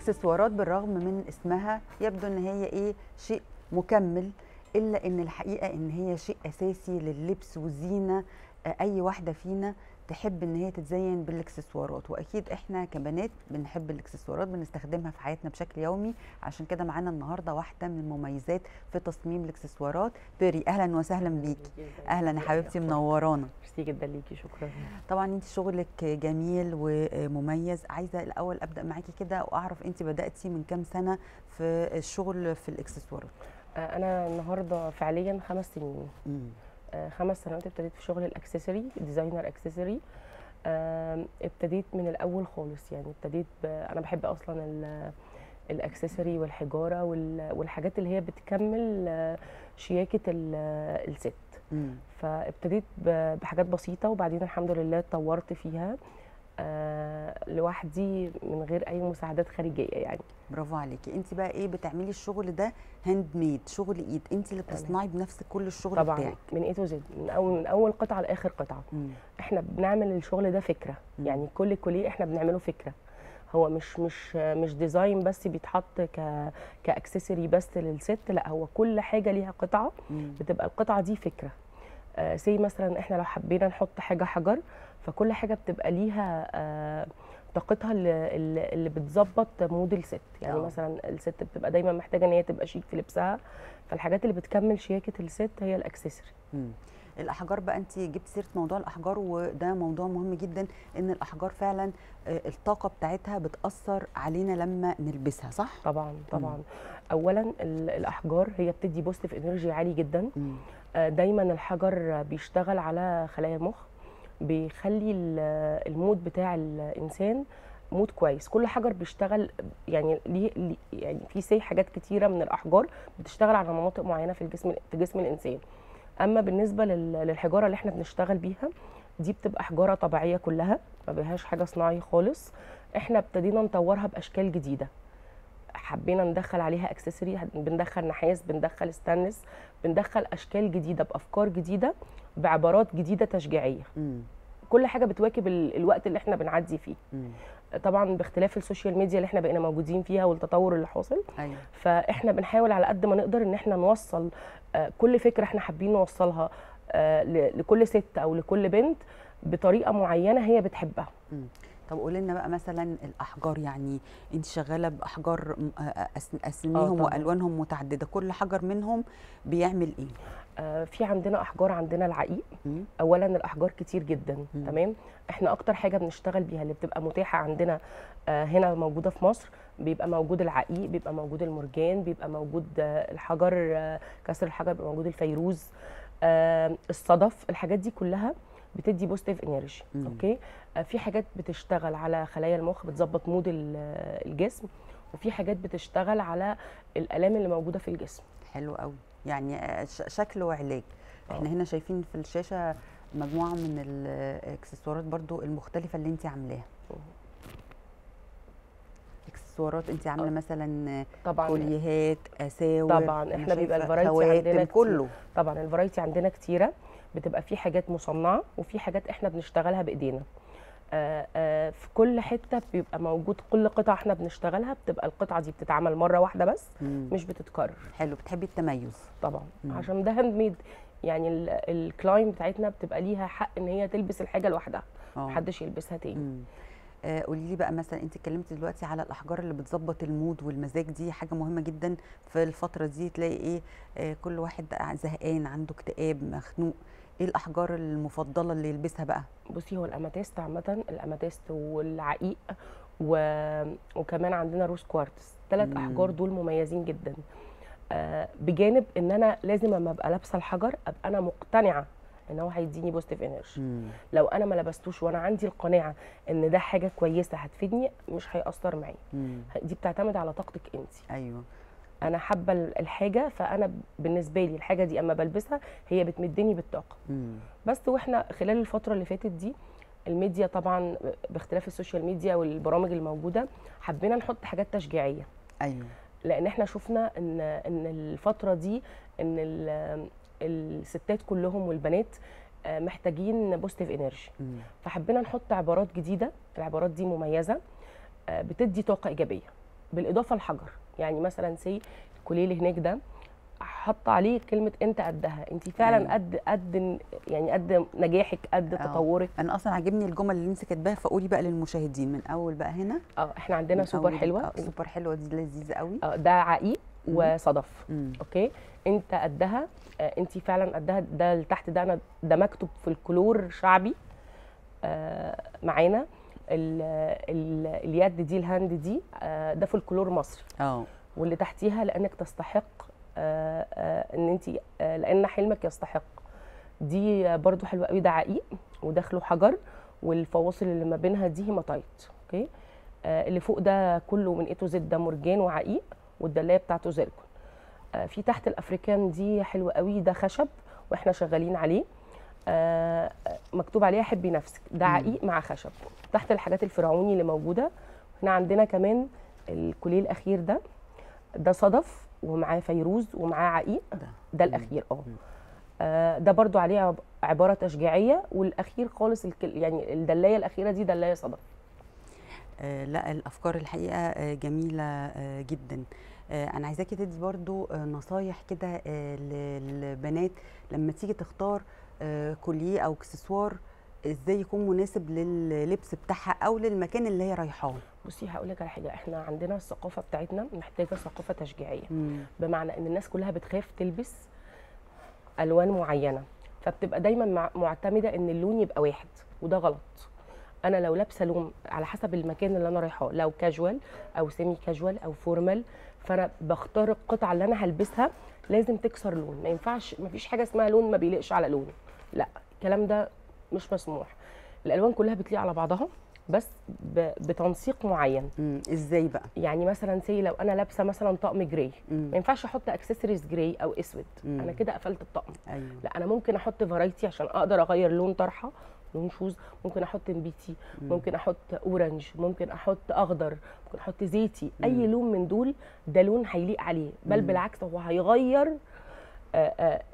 اكسسوارات بالرغم من اسمها يبدو ان هي ايه شيء مكمل، الا ان الحقيقه ان هي شيء اساسي لللبس والزينه. اي واحده فينا تحب ان هي تتزين بالاكسسوارات، واكيد احنا كبنات بنحب الاكسسوارات بنستخدمها في حياتنا بشكل يومي. عشان كده معانا النهارده واحده من المميزات في تصميم الاكسسوارات، بيري. اهلا وسهلا بيكي. اهلا يا حبيبتي، منورانا. ميرسي جدا ليكي، شكرا. طبعا انت شغلك جميل ومميز. عايزه الاول ابدا معاكي كده واعرف انت بداتي من كام سنه في الشغل في الاكسسوارات؟ انا النهارده فعليا 5 سنين. 5 سنوات ابتديت في شغل الاكسسوري، ديزاينر اكسسوري. ابتديت من الاول خالص، يعني ابتديت انا بحب اصلا الاكسسوري والحجاره والحاجات اللي هي بتكمل شياكه الست. فابتديت بحاجات بسيطه، وبعدين الحمد لله اتطورت فيها لوحدي من غير اي مساعدات خارجيه. يعني برافو عليكي. انت بقى ايه بتعملي الشغل ده هاند ميد، شغل ايد، انت اللي بتصنعي بنفسك كل الشغل طبعا بتاعك من اي تو زد، من اول قطعه لاخر قطعه. احنا بنعمل الشغل ده فكره، يعني كل كوليه احنا بنعمله فكره. هو مش ديزاين بس بيتحط كاكسسوري بس للست، لا هو كل حاجه ليها قطعه. بتبقى القطعه دي فكره. سي مثلا احنا لو حبينا نحط حاجه حجر، فكل حاجه بتبقى ليها طاقتها اللي بتظبط مود الست. يعني مثلا الست بتبقى دايما محتاجه ان هي تبقى شيك في لبسها، فالحاجات اللي بتكمل شياكه الست هي الاكسسوري. الاحجار بقى، انت جبت سيره موضوع الاحجار، وده موضوع مهم جدا. ان الاحجار فعلا الطاقه بتاعتها بتاثر علينا لما نلبسها، صح؟ طبعا طبعا. اولا الاحجار هي بتدي بوزيتيف انرجي عالي جدا. دايما الحجر بيشتغل على خلايا المخ، بيخلي المود بتاع الانسان مود كويس. كل حجر بيشتغل يعني ليه، يعني في حاجات كتيره من الاحجار بتشتغل على مناطق معينه في جسم الانسان. اما بالنسبه للحجاره اللي احنا بنشتغل بيها دي، بتبقى حجاره طبيعيه كلها، ما بيهاش حاجه صناعي خالص. احنا ابتدينا نطورها باشكال جديده، حبينا ندخل عليها اكسسوري، بندخل نحاس، بندخل ستانلس، بندخل اشكال جديده، بافكار جديده، بعبارات جديده تشجيعيه. كل حاجه بتواكب الوقت اللي احنا بنعدي فيه. طبعا باختلاف السوشيال ميديا اللي احنا بقينا موجودين فيها والتطور اللي حاصل. أيوة. فاحنا بنحاول على قد ما نقدر ان احنا نوصل كل فكره احنا حابين نوصلها لكل ست او لكل بنت بطريقه معينه هي بتحبها. طب قولي لنا بقى مثلا الاحجار، يعني انت شغاله باحجار اسميهم والوانهم متعدده، كل حجر منهم بيعمل ايه؟ في عندنا احجار، عندنا العقيق. اولا الاحجار كتير جدا. تمام. احنا اكتر حاجه بنشتغل بيها اللي بتبقى متاحه عندنا هنا موجوده في مصر، بيبقى موجود العقيق، بيبقى موجود المرجان، بيبقى موجود الحجر كسر الحجر، بيبقى موجود الفيروز، الصدف. الحاجات دي كلها بتدي بوزيتيف انرجي. اوكي. في حاجات بتشتغل على خلايا المخ، بتظبط مود الجسم، وفي حاجات بتشتغل على الالام اللي موجوده في الجسم. حلو قوي. يعني شكل وعلاج. احنا هنا شايفين في الشاشه مجموعه من الاكسسوارات برضو المختلفه اللي انت عاملاها. اكسسوارات انت عامله مثلا كوليهات، اساور. طبعا احنا بيبقى الفرايتي عندنا كله. طبعا الفرايتي عندنا كتيره، بتبقى في حاجات مصنعه وفي حاجات احنا بنشتغلها بايدينا. في كل حته بيبقى موجود، كل قطعه احنا بنشتغلها بتبقى القطعه دي بتتعمل مره واحده بس، مش بتتكرر. حلو. بتحبي التميز طبعا. عشان ده هاند ميد، يعني الكلاين بتاعتنا بتبقى ليها حق ان هي تلبس الحاجه لوحدها، محدش يلبسها تاني. قولي لي بقى مثلا، انت اتكلمتي دلوقتي على الاحجار اللي بتظبط المود والمزاج، دي حاجه مهمه جدا في الفتره دي. تلاقي ايه كل واحد زهقان، عنده اكتئاب، مخنوق، ايه الاحجار المفضله اللي يلبسها بقى؟ بصي، هو الاماتيست عامه، الاماتيست والعقيق وكمان عندنا روز كوارتز. 3 احجار دول مميزين جدا. بجانب ان انا لازم اما ابقى لابسه الحجر ابقى انا مقتنعه ان هو هيديني بوزيتيف انرجي. لو انا ما لبستوش وانا عندي القناعه ان ده حاجه كويسه هتفيدني، مش هيأثر معايا. دي بتعتمد على طاقتك انت. ايوه. انا حابه الحاجه، فانا بالنسبه لي الحاجه دي اما بلبسها هي بتمدني بالطاقه. بس واحنا خلال الفتره اللي فاتت دي، الميديا طبعا باختلاف السوشيال ميديا والبرامج الموجوده، حبينا نحط حاجات تشجيعيه. ايوه. لان احنا شفنا ان الفتره دي ان الستات كلهم والبنات محتاجين بوزيتيف انرجي. فحبينا نحط عبارات جديده، العبارات دي مميزه بتدي طاقه ايجابيه. بالاضافه لحجر. يعني مثلا سي الكوليه اللي هناك ده حاطه عليه كلمه انت قدها، انت فعلا قد يعني قد نجاحك، قد تطورك. انا اصلا عاجبني الجمل اللي انت كاتباها، فقولي بقى للمشاهدين من اول بقى هنا. احنا عندنا سوبر حلوه، سوبر حلوه دي لذيذه قوي. ده عقيق وصدف. اوكي، انت قدها، انت فعلا قدها. ده اللي تحت ده انا ده مكتوب في الكلور شعبي معانا. اليد دي، الهاند دي، ده في الكلور مصري. واللي تحتيها لانك تستحق، ان انت لان حلمك يستحق، دي برضو حلوه قوي. ده عقيق وداخله حجر، والفواصل اللي ما بينها دي هيماتايت. اوكي، اللي فوق ده كله من اي تو زد ده مرجان وعقيق، والدلايه بتاعته زيركون. في تحت الافريكان دي حلوه قوي، ده خشب واحنا شغالين عليه، مكتوب عليها حبي نفسك. ده عقيق مع خشب. تحت الحاجات الفرعوني اللي موجوده هنا عندنا كمان الكوليه الاخير ده، ده صدف ومعاه فيروز ومعاه عقيق. ده الاخير. ده برضو عليه عباره تشجيعيه. والاخير خالص يعني الدلايه الاخيره دي دلايه صدف. لا، الافكار الحقيقه جميله جدا. انا عايزاكي تدي برضو نصايح كده للبنات لما تيجي تختار كوليه او اكسسوار، ازاي يكون مناسب لللبس بتاعها او للمكان اللي هي رايحاه. بصي، هقول لك على حاجه. احنا عندنا الثقافه بتاعتنا محتاجه ثقافه تشجيعيه، بمعنى ان الناس كلها بتخاف تلبس الوان معينه، فبتبقى دايما معتمده ان اللون يبقى واحد، وده غلط. انا لو لابسه لون على حسب المكان اللي انا رايحاه، لو كاجوال او سيمي كاجوال او فورمال، فانا بختار القطعه اللي انا هلبسها لازم تكسر لون. ما ينفعش، ما فيش حاجه اسمها لون ما بيليقش على لونه، لا، الكلام ده مش مسموح. الالوان كلها بتليق على بعضها، بس بتنسيق معين. ازاي بقى؟ يعني مثلا سي لو انا لابسه مثلا طقم جراي، ما ينفعش احط اكسسوارز جراي او اسود، انا كده قفلت الطقم. لا، انا ممكن احط فرايتي عشان اقدر اغير لون طرحه، لون شوز، ممكن احط نبيتي، ممكن احط اورنج، ممكن احط اخضر، ممكن احط زيتي. اي لون من دول ده لون هيليق عليه، بل بالعكس هو هيغير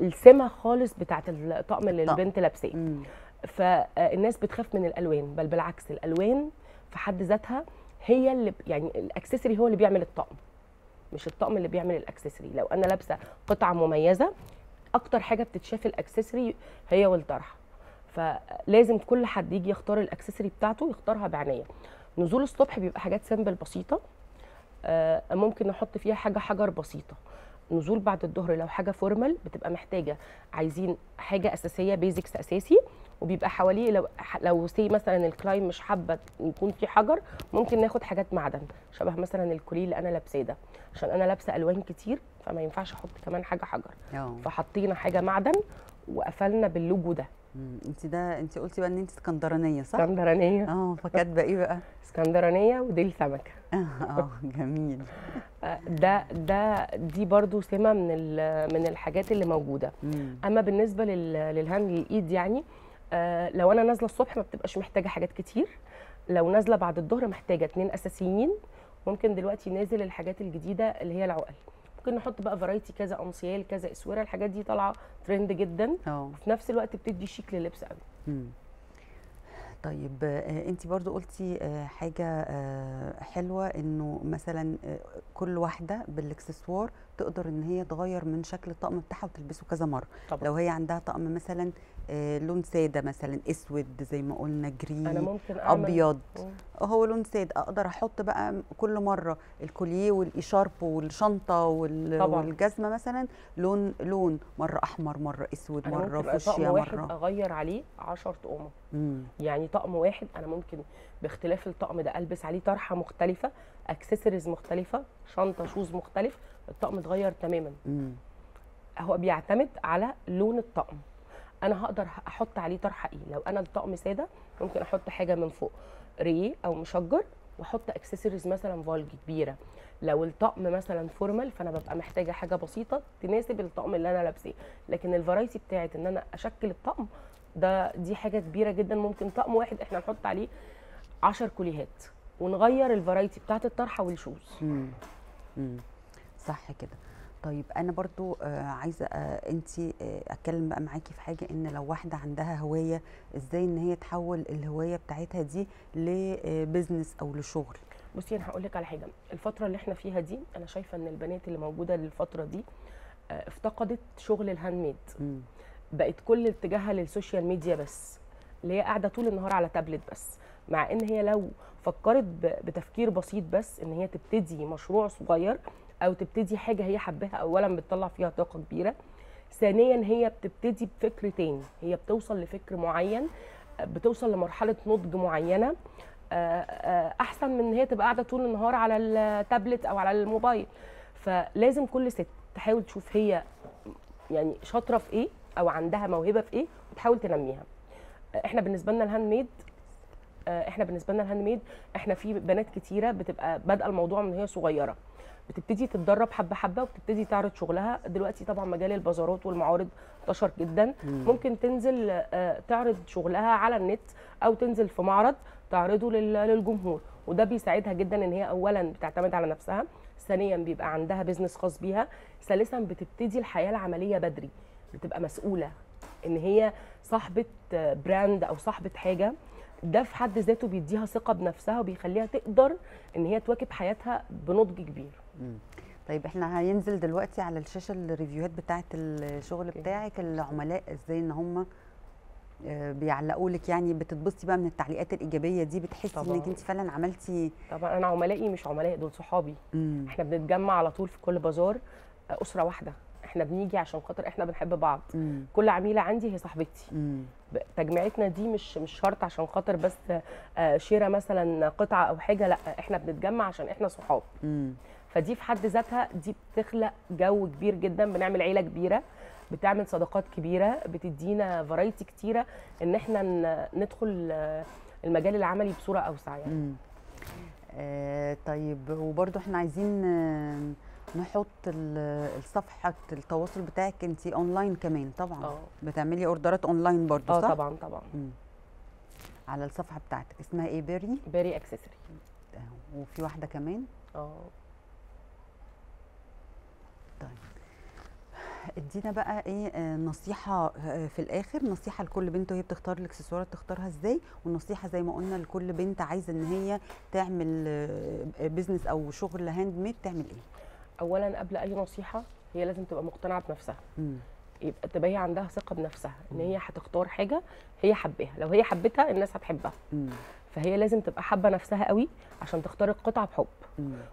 السمه خالص بتاعت الطقم اللي البنت لابساه. فالناس بتخاف من الالوان، بل بالعكس الالوان في حد ذاتها هي اللي يعني الاكسسوري هو اللي بيعمل الطقم، مش الطقم اللي بيعمل الاكسسوري. لو انا لابسه قطعه مميزه، اكتر حاجه بتتشاف الاكسسوري هي والطرحه، فلازم كل حد يجي يختار الاكسسوري بتاعته يختارها بعنايه. نزول الصبح بيبقى حاجات سمبل بسيطه، ممكن نحط فيها حجر بسيطه. نزول بعد الظهر لو حاجه فورمال بتبقى محتاجه، عايزين حاجه اساسيه، بيزكس اساسي، وبيبقى حواليه لو سي مثلا الكلاين مش حابه يكون في حجر، ممكن ناخد حاجات معدن، شبه مثلا الكوليه اللي انا لابساه ده، عشان انا لابسه الوان كتير فما ينفعش احط كمان حاجه حجر، فحطينا حاجه معدن وقفلنا باللوجو ده. انت قلتي بقى ان انت اسكندرانيه، صح؟ اسكندرانيه. فكاتبه ايه بقى؟ اسكندرانيه وديل سمكه. جميل. دي برضو سمه من الحاجات اللي موجوده. اما بالنسبه للهاند للايد، يعني لو انا نازله الصبح ما بتبقاش محتاجه حاجات كتير، لو نازله بعد الظهر محتاجه 2 اساسيين. ممكن دلوقتي نازل الحاجات الجديده اللي هي العقل، ممكن نحط بقى فرايتي، كذا امسيال، كذا اسوره، الحاجات دي طالعه ترند جدا، وفي نفس الوقت بتدي شيك لللبس قوي. طيب، انت برضو قلتي حاجه حلوه، انه مثلا كل واحده بالاكسسوار تقدر ان هي تغير من شكل الطقم بتاعها وتلبسه كذا مره. طبعا. لو هي عندها طقم مثلا لون ساده، مثلا اسود زي ما قلنا، جرين، ابيض، هو لون ساده، اقدر احط بقى كل مره الكوليه والإشارب والشنطه والجزمه مثلا لون، مره احمر، مره اسود، مره فوشيا، مره اغير عليه 10 طقم. يعني طقم واحد انا ممكن باختلاف الطقم ده البس عليه طرحه مختلفه، اكسسوارز مختلفه، شنطه، شوز مختلف، الطقم اتغير تماما. هو بيعتمد على لون الطقم، انا هقدر احط عليه طرحه ايه. لو انا الطقم ساده ممكن احط حاجه من فوق ريه او مشجر، واحط اكسسوارز مثلا فالج كبيره. لو الطقم مثلا فورمال، فانا ببقى محتاجه حاجه بسيطه تناسب الطقم اللي انا لابساه. لكن الفرايتي بتاعت ان انا اشكل الطقم دي حاجه كبيره جدا. ممكن طقم واحد احنا نحط عليه 10 كوليهات، ونغير الفرايتي بتاعت الطرحه والشوز. صح كده. طيب، انا برضو عايزه انتي اتكلم بقى معاكي في حاجه، ان لو واحده عندها هوايه، ازاي ان هي تحول الهوايه بتاعتها دي لبزنس او لشغل. بصي انا هقول لك على حاجه. الفتره اللي احنا فيها دي انا شايفه ان البنات اللي موجوده الفتره دي افتقدت شغل الهاند ميد، بقت كل اتجاهها للسوشيال ميديا بس، اللي هي قاعده طول النهار على تابلت بس، مع ان هي لو فكرت بتفكير بسيط بس ان هي تبتدي مشروع صغير او تبتدي حاجه هي حباها، اولا بتطلع فيها طاقه كبيره، ثانيا هي بتبتدي بفكر تاني، هي بتوصل لفكر معين، بتوصل لمرحله نضج معينه، احسن من ان هي تبقى قاعده طول النهار على التابلت او على الموبايل. فلازم كل ست تحاول تشوف هي يعني شاطره في ايه او عندها موهبه في ايه وتحاول تنميها. احنا بالنسبه لنا الهاند ميد احنا في بنات كتيره بتبقى بادئه الموضوع من هي صغيره، بتبتدي تتدرب حبه حبه وبتبتدي تعرض شغلها. دلوقتي طبعا مجال البازارات والمعارض انتشر جدا، ممكن تنزل تعرض شغلها على النت او تنزل في معرض تعرضه للجمهور، وده بيساعدها جدا ان هي اولا بتعتمد على نفسها، ثانيا بيبقى عندها بيزنس خاص بيها، ثالثا بتبتدي الحياه العمليه بدري، بتبقى مسؤوله ان هي صاحبه براند او صاحبه حاجه. ده في حد ذاته بيديها ثقه بنفسها وبيخليها تقدر ان هي تواكب حياتها بنضج كبير. طيب احنا هينزل دلوقتي على الشاشه الريفيوهات بتاعه الشغل بتاعك، العملاء ازاي ان هم بيعلقوا لك، يعني بتتبسطي بقى من التعليقات الايجابيه دي، بتحسي انك انت فعلا عملتي؟ طبعا انا عملائي مش عملاء، دول صحابي. احنا بنتجمع على طول في كل بازار، اسره واحده، احنا بنيجي عشان خاطر احنا بنحب بعض. كل عميله عندي هي صاحبتي. تجميعتنا دي مش شرط عشان خاطر بس شراء مثلا قطعه او حاجه، لا احنا بنتجمع عشان احنا صحاب. فدي في حد ذاتها دي بتخلق جو كبير جدا، بنعمل عيله كبيره، بتعمل صداقات كبيره، بتدينا فرايتي كتيره ان احنا ندخل المجال العملي بصوره اوسع يعني. طيب وبرده احنا عايزين نحط صفحه التواصل بتاعك، انت اونلاين كمان طبعا؟ بتعملي اوردرات اونلاين برضه صح؟ طبعا. على الصفحه بتاعتك اسمها ايه؟ بيري اكسسوري، وفي واحده كمان. طيب ادينا بقى ايه نصيحه في الاخر، نصيحه لكل بنت وهي بتختار الاكسسوارات تختارها ازاي، والنصيحه زي ما قلنا لكل بنت عايزه ان هي تعمل بيزنس او شغل هاند ميد تعمل ايه؟ اولا قبل اي نصيحه هي لازم تبقى مقتنعه بنفسها، يبقى تبقى هي عندها ثقه بنفسها ان هي هتختار حاجه هي حباها، لو هي حبتها الناس هتحبها. فهي لازم تبقى حابه نفسها قوي عشان تختار القطعه بحب،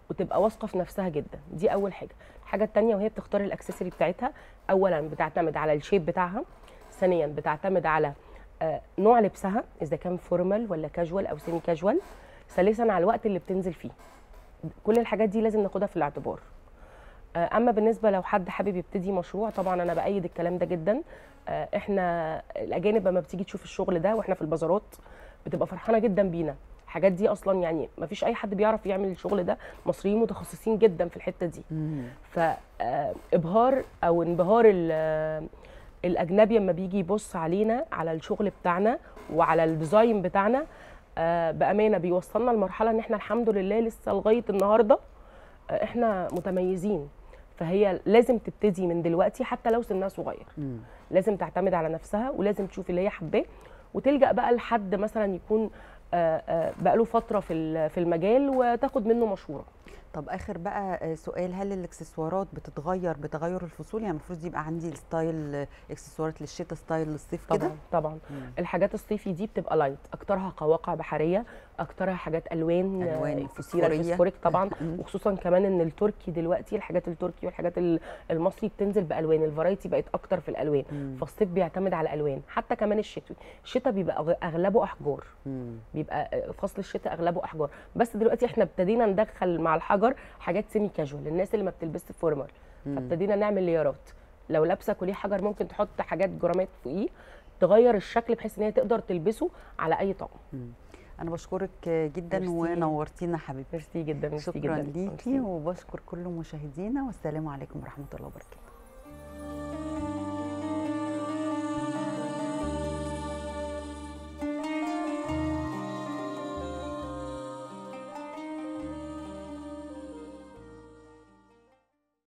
وتبقى واثقه في نفسها جدا، دي اول حاجه. الحاجه الثانيه وهي بتختار الاكسسوري بتاعتها، اولا بتعتمد على الشيب بتاعها، ثانيا بتعتمد على نوع لبسها اذا كان فورمال ولا كاجوال او سيمي كاجوال، ثالثا على الوقت اللي بتنزل فيه. كل الحاجات دي لازم ناخدها في الاعتبار. اما بالنسبه لو حد حابب يبتدي مشروع، طبعا انا بايد الكلام ده جدا. احنا الاجانب لما بتيجي تشوف الشغل ده واحنا في البازارات بتبقى فرحانه جدا بينا، الحاجات دي اصلا يعني ما فيش اي حد بيعرف يعمل الشغل ده، مصريين متخصصين جدا في الحته دي. فابهار او انبهار الاجنبي لما بيجي يبص علينا على الشغل بتاعنا وعلى الديزاين بتاعنا، بامانه بيوصلنا لمرحله ان احنا الحمد لله لسه لغايه النهارده احنا متميزين. فهي لازم تبتدي من دلوقتي حتى لو سنها صغير. لازم تعتمد على نفسها، ولازم تشوف اللي هي حباه، وتلجأ بقى لحد مثلا يكون بقاله فتره في المجال وتاخد منه مشوره. طب اخر بقى سؤال، هل الاكسسوارات بتتغير بتغير الفصول؟ يعني المفروض يبقى عندي ستايل اكسسوارات للشتاء، ستايل للصيف كده؟ طبعا. الحاجات الصيفي دي بتبقى لايت، اكترها قواقع بحريه، اكترها حاجات الوان كتيره فسفوريك طبعا. وخصوصا كمان ان التركي دلوقتي، الحاجات التركي والحاجات المصري بتنزل بالوان، الفرايتي بقت اكتر في الالوان. فالصيف بيعتمد على الوان، حتى كمان الشتوي، الشتاء بيبقى اغلبه احجار، بيبقى فصل الشتاء اغلبه احجار، بس دلوقتي احنا ابتدينا ندخل مع الحجر حاجات سيمي كاجوال للناس اللي ما بتلبسش فورمال، فابتدينا نعمل ليرات. لو لابسه كليه حجر ممكن تحط حاجات جرامات فوقيه تغير الشكل بحيث ان هي تقدر تلبسه على اي طقم. انا بشكرك جدا ونورتينا حبيبتي. ميرسي جدا. شكرا ليكي، وبشكر كل مشاهدينا، والسلام عليكم ورحمه الله وبركاته.